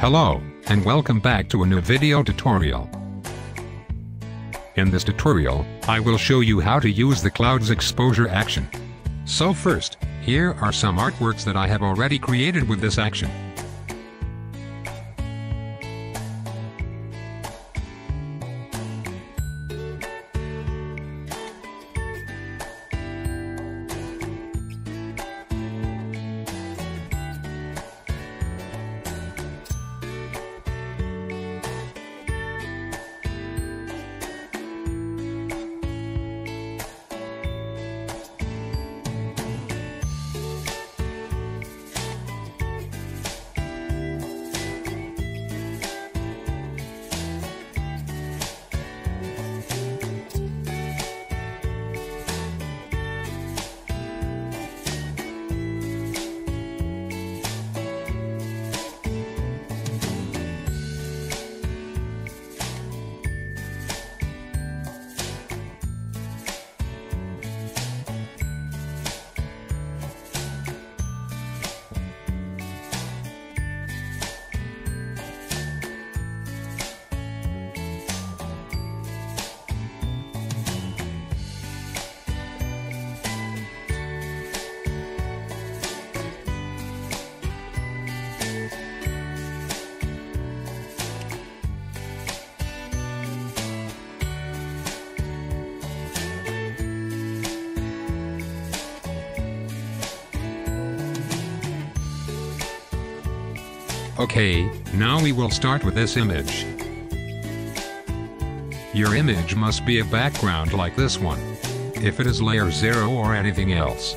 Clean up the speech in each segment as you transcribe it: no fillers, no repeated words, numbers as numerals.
Hello, and welcome back to a new video tutorial. In this tutorial, I will show you how to use the Clouds Exposure action. So first, here are some artworks that I have already created with this action. Okay, now we will start with this image. Your image must be a background like this one. If it is layer 0 or anything else,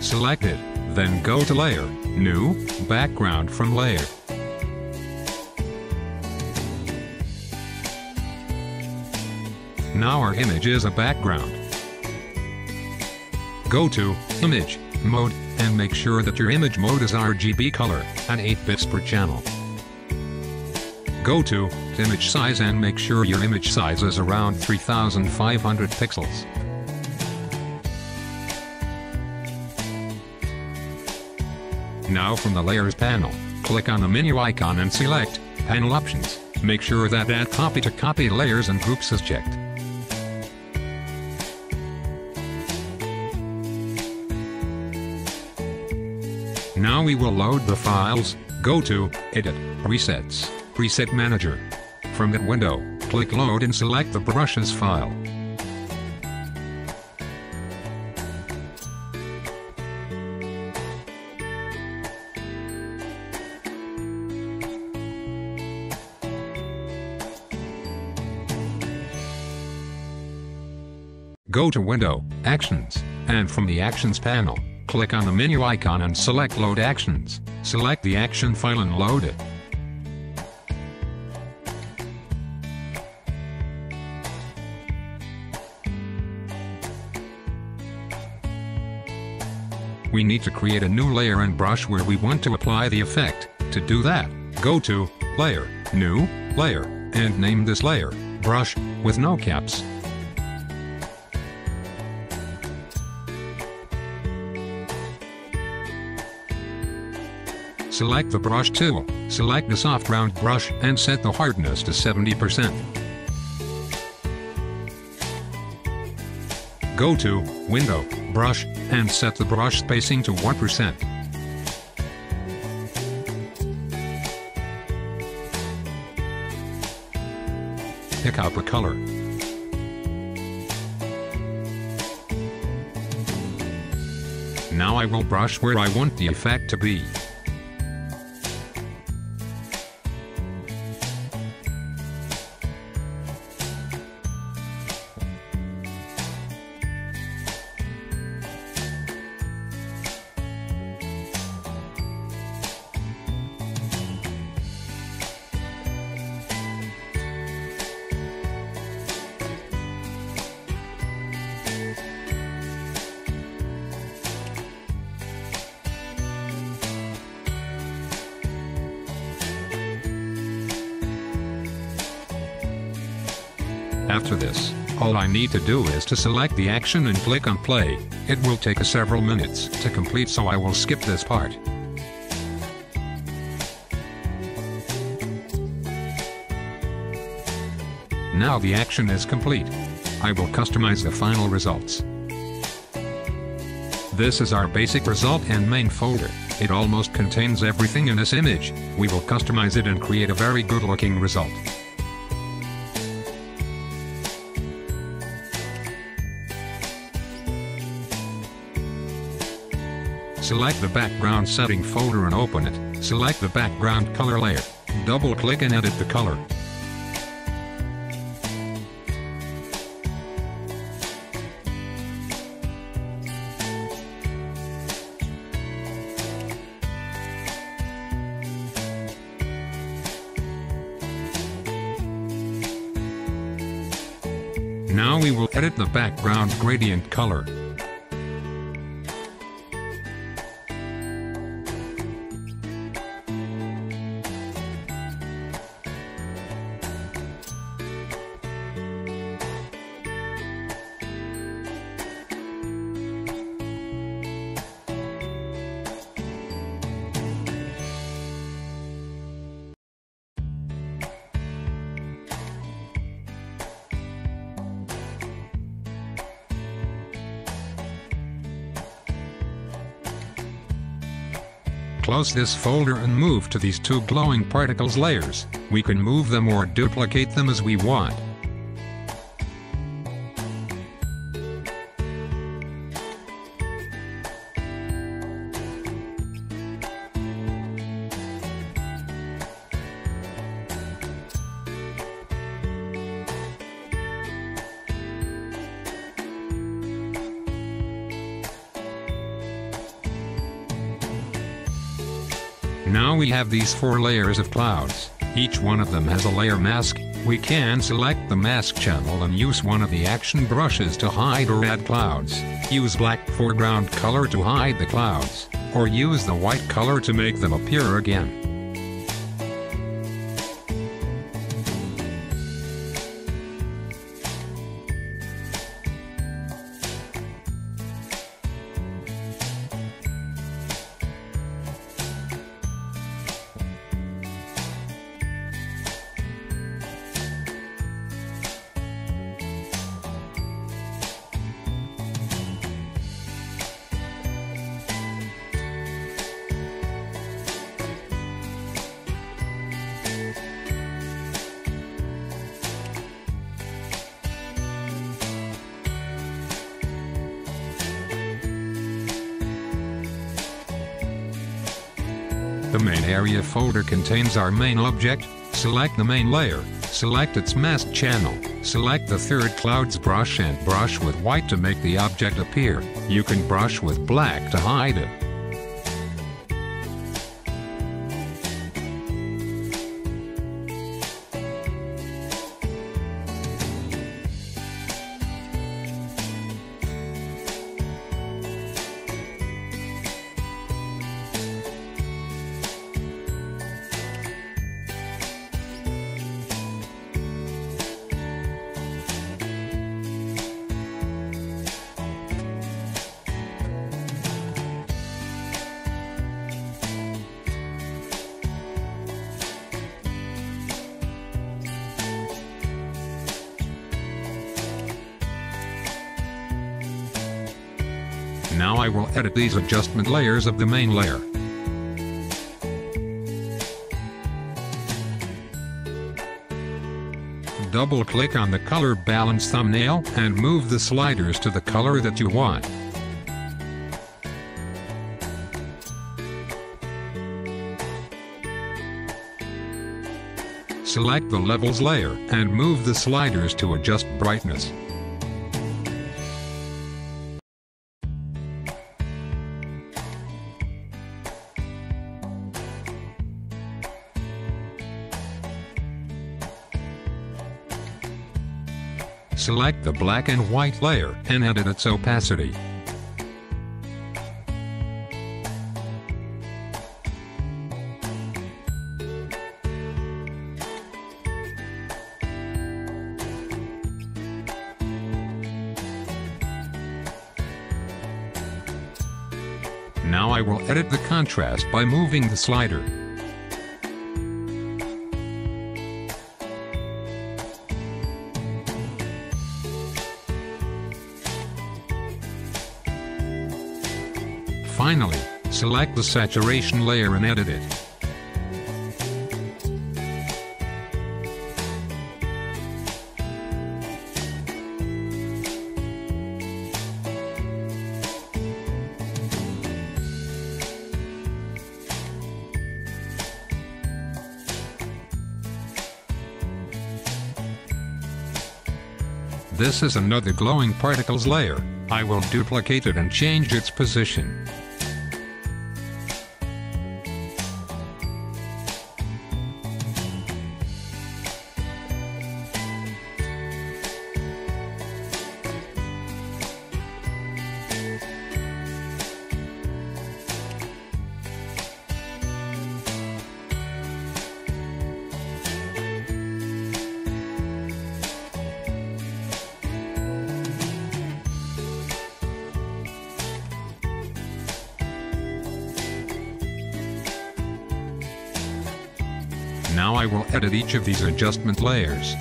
select it, then go to layer, new, background from layer. Now our image is a background. Go to image, mode, and make sure that your image mode is RGB color, and 8 bits per channel. Go to image size and make sure your image size is around 3500 pixels. Now from the layers panel, click on the menu icon and select panel options. Make sure that add copy to copy layers and groups is checked. Now we will load the files, go to Edit, Presets, Preset Manager. From that window, click Load and select the Brushes file. Go to Window, Actions, and from the Actions panel, click on the menu icon and select Load Actions. Select the action file and load it. We need to create a new layer and brush where we want to apply the effect. To do that, go to Layer, New, Layer, and name this layer Brush with no caps. Select the brush tool, select the soft round brush, and set the hardness to 70%. Go to Window, Brush, and set the brush spacing to 1%. Pick out the color. Now I will brush where I want the effect to be. After this, all I need to do is to select the action and click on play. It will take several minutes to complete, so I will skip this part. Now the action is complete. I will customize the final results. This is our basic result and main folder. It almost contains everything in this image. We will customize it and create a very good looking result. Select the background setting folder and open it. Select the background color layer. Double-click and edit the color. Now we will edit the background gradient color. Close this folder and move to these two glowing particles layers. We can move them or duplicate them as we want. Now we have these four layers of clouds. Each one of them has a layer mask. We can select the mask channel and use one of the action brushes to hide or add clouds. Use black foreground color to hide the clouds, or use the white color to make them appear again. The main area folder contains our main object. Select the main layer, select its mask channel, select the third clouds brush and brush with white to make the object appear. You can brush with black to hide it. Now I will edit these adjustment layers of the main layer. Double-click on the Color Balance thumbnail and move the sliders to the color that you want. Select the Levels layer and move the sliders to adjust brightness. Select the black and white layer and edit its opacity. Now I will edit the contrast by moving the slider. Finally, select the saturation layer and edit it. This is another glowing particles layer. I will duplicate it and change its position. Now I will edit each of these adjustment layers.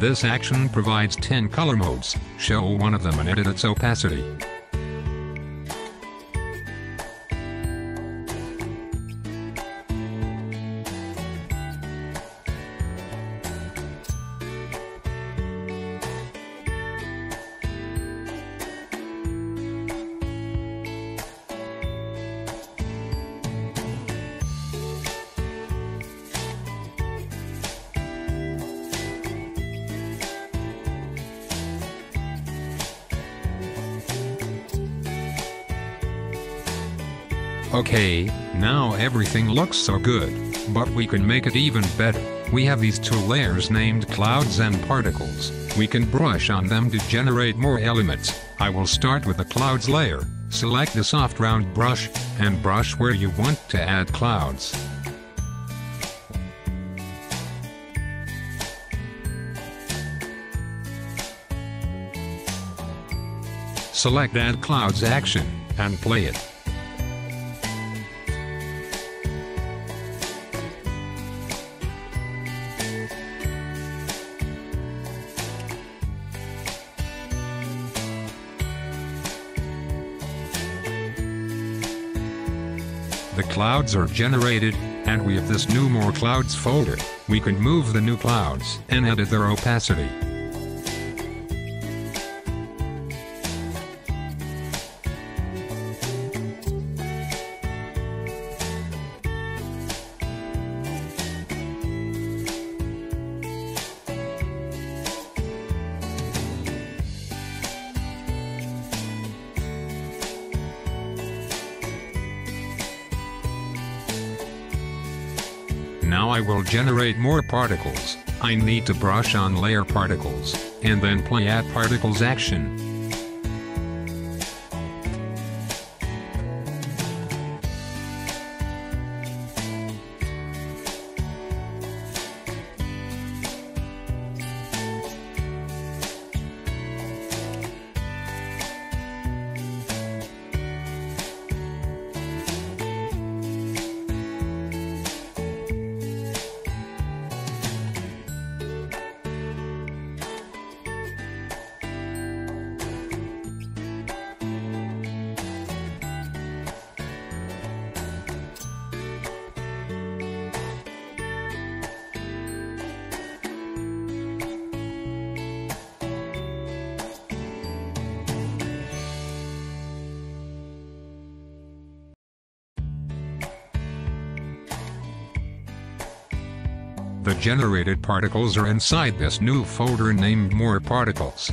This action provides 10 color modes. Show one of them and edit its opacity. Okay, now everything looks so good, but we can make it even better. We have these two layers named Clouds and Particles. We can brush on them to generate more elements. I will start with the Clouds layer, select the soft round brush, and brush where you want to add clouds. Select Add Clouds action, and play it. The clouds are generated, and we have this new More Clouds folder. We can move the new clouds and edit their opacity. Now I will generate more particles. I need to brush on layer particles, and then play Add Particles action. The generated particles are inside this new folder named More Particles.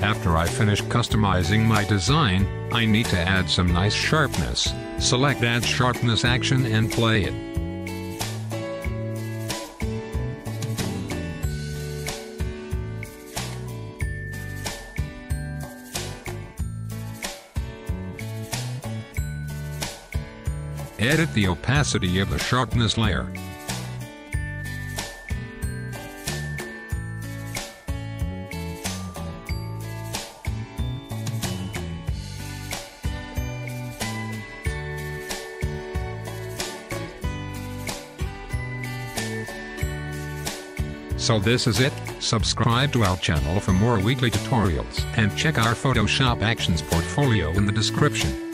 After I finish customizing my design, I need to add some nice sharpness. Select Add Sharpness action and play it. Edit the opacity of the sharpness layer. So this is it. Subscribe to our channel for more weekly tutorials and check our Photoshop Actions portfolio in the description.